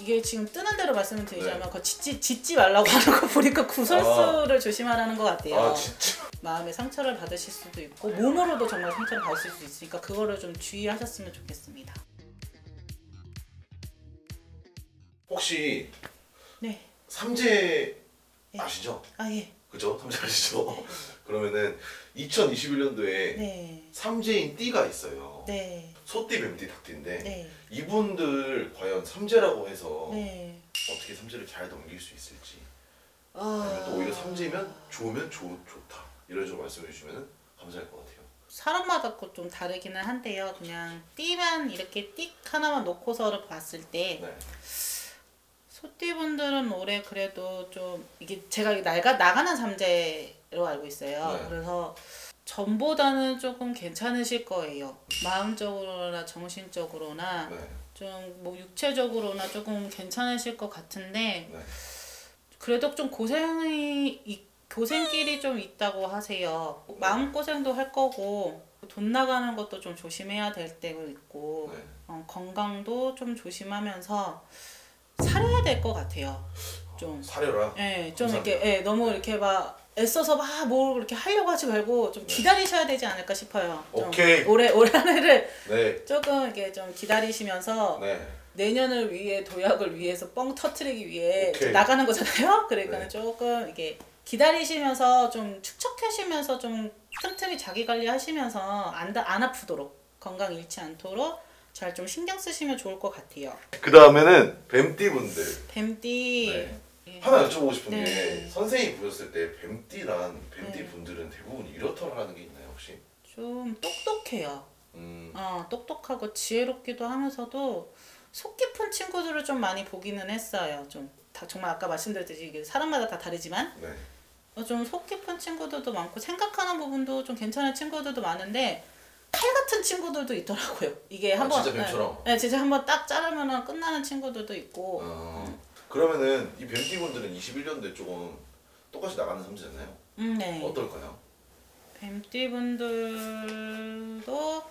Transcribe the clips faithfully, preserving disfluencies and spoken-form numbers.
이게 지금 뜨는 대로 말씀을 드리자면 네. 그 짖지, 짖지 말라고 하는 거 보니까 구설수를 아. 조심하라는 것 같아요. 아, 진짜? 마음의 상처를 받으실 수도 있고 몸으로도 정말 상처를 받으실 수 있으니까 그거를 좀 주의하셨으면 좋겠습니다. 혹시 네. 삼재 네. 아시죠? 아 예. 그죠? 삼재 아시죠? 네. 그러면은 이천이십일 년도에 네. 삼재인 띠가 있어요. 네. 소띠, 뱀띠, 닭띠인데 네. 이분들 과연 삼재라고 해서 네. 어떻게 삼재를 잘 넘길 수 있을지 아... 아니면 또 오히려 삼재면 좋으면 좋, 좋다 이런 식으로 말씀해 주시면 감사할 것 같아요. 사람마다 좀 다르기는 한데요. 그냥 띠만 이렇게 띡 하나만 놓고서를 봤을 때 네. 소띠분들은 올해 그래도 좀 이게 제가 나가, 나가는 삼재로 알고 있어요. 네. 그래서 전보다는 조금 괜찮으실 거예요. 마음적으로나 정신적으로나 네. 좀 뭐 육체적으로나 조금 괜찮으실 것 같은데 네. 그래도 좀 고생이 고생길이 좀 있다고 하세요. 네. 마음고생도 할 거고 돈 나가는 것도 좀 조심해야 될 때가 있고 네. 어, 건강도 좀 조심하면서 사려야 될 것 같아요. 좀 사려라. 네, 좀 감사합니다. 이렇게 네, 너무 이렇게 막 애써서 막 뭘 이렇게 하려고 하지 말고 좀 기다리셔야 되지 않을까 싶어요. 좀 오케이. 올해 올 한해를 네. 조금 이렇게 좀 기다리시면서 네. 내년을 위해 도약을 위해서 뻥 터트리기 위해 나가는 거잖아요. 그러니까 네. 조금 이게 기다리시면서 좀 축적하시면서 좀 틈틈이 자기 관리하시면서 안 안 아프도록 건강 잃지 않도록. 잘 좀 신경 쓰시면 좋을 것 같아요. 그 다음에는 뱀띠 분들. 뱀띠. 네. 네. 하나 여쭤보고 싶은 네. 게 선생님이 보셨을 때 뱀띠란 뱀띠 네. 분들은 대부분 이렇더라는 게 있나요 혹시? 좀 똑똑해요. 음. 어, 똑똑하고 지혜롭기도 하면서도 속 깊은 친구들을 좀 많이 보기는 했어요. 좀 다 정말 아까 말씀드렸듯이 이게 사람마다 다 다르지만 네. 어, 좀 속 깊은 친구들도 많고 생각하는 부분도 좀 괜찮은 친구들도 많은데. 칼 같은 친구들도 있더라고요. 이게 한 아, 번, 진짜 뱀처럼? 네, 네, 진짜 한번 딱 자르면 끝나는 친구들도 있고. 아, 음. 그러면은 이 뱀띠분들은 이십일 년도에 조금 똑같이 나가는 삼재잖아요. 음, 네. 어떨까요? 뱀띠분들도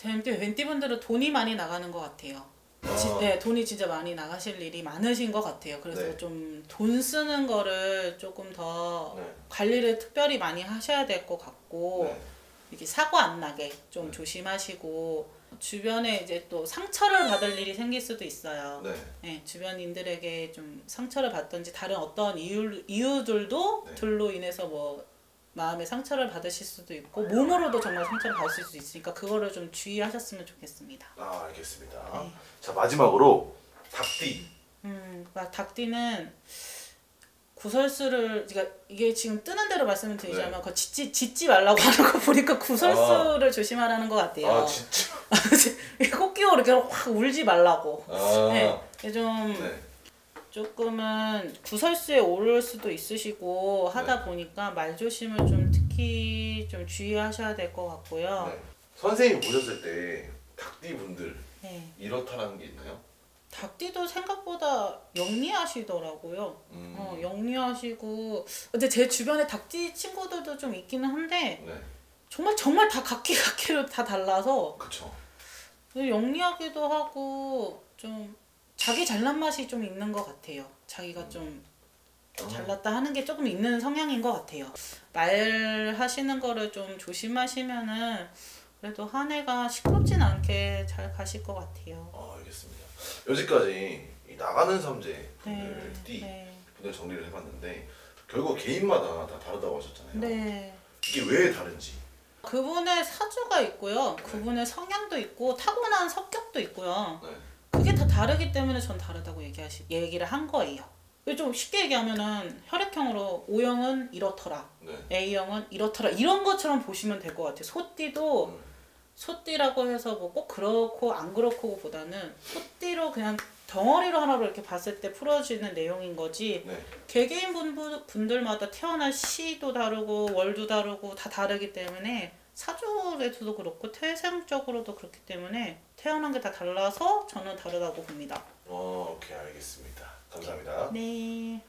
뱀띠 뱀띠분들은 돈이 많이 나가는 것 같아요. 아. 지, 네, 돈이 진짜 많이 나가실 일이 많으신 것 같아요. 그래서 네. 좀 돈 쓰는 거를 조금 더 네. 관리를 특별히 많이 하셔야 될 것 같고. 네. 이렇게 사고 안 나게 좀 네. 조심하시고 주변에 이제 또 상처를 받을 일이 생길 수도 있어요. 네. 네, 주변인들에게 좀 상처를 받든지 다른 어떤 이유, 이유들도 네. 들로 인해서 뭐 마음의 상처를 받으실 수도 있고 몸으로도 정말 상처를 받으실 수 있으니까 그거를 좀 주의하셨으면 좋겠습니다. 아, 알겠습니다. 네. 자, 마지막으로 닭띠. 음, 닭띠는 구설수를 그러니까 이게 지금 뜨는 대로 말씀을 드리자면 네. 그 짖지, 짖지 말라고 하는 거 보니까 구설수를 아. 조심하라는 것 같아요. 아 진짜? 꼭 끼워 이렇게 확 울지 말라고. 아. 네. 좀 네. 조금은 구설수에 오를 수도 있으시고 하다 네. 보니까 말조심을 좀 특히 좀 주의하셔야 될 것 같고요. 네. 선생님 보셨을 때 닭띠 분들 네. 이렇다라는 게 있나요? 닭띠도 생각보다 영리하시더라고요. 음. 어, 영리하시고 근데 제 주변에 닭띠 친구들도 좀 있기는 한데 네. 정말 정말 다 각기 각기로 다 달라서 그쵸. 영리하기도 하고 좀 자기 잘난 맛이 좀 있는 것 같아요. 자기가 음. 좀 잘났다 하는 게 조금 있는 성향인 것 같아요. 말하시는 거를 좀 조심하시면은 그래도 한 해가 시끄럽진 않게 잘 가실 것 같아요. 아, 알겠습니다. 여기까지 이 나가는 삼재 분들, 띠 네. 분들 정리를 해봤는데 결국 개인마다 다 다르다고 하셨잖아요. 네. 이게 왜 다른지? 그분의 사주가 있고요. 네. 그분의 성향도 있고 타고난 성격도 있고요. 네. 그게 다 다르기 때문에 전 다르다고 얘기하시, 얘기를 한 거예요. 좀 쉽게 얘기하면은 혈액형으로 O형은 이렇더라, 네. A형은 이렇더라 이런 것처럼 보시면 될 것 같아요. 소띠도 네. 소띠라고 해서 뭐 꼭 그렇고 안 그렇고 보다는 소띠로 그냥 덩어리로 하나로 이렇게 봤을 때 풀어지는 내용인 거지 네. 개개인 분, 분들마다 태어날 시도 다르고 월도 다르고 다 다르기 때문에 사주에서도 그렇고 태생적으로도 그렇기 때문에 태어난 게 다 달라서 저는 다르다고 봅니다. 어, 오케이 알겠습니다. 감사합니다. 네.